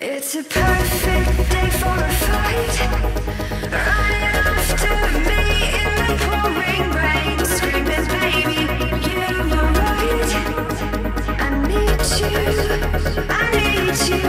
It's a perfect day for a fight. Right after me in the pouring rain, screaming, baby, you were right. I need you.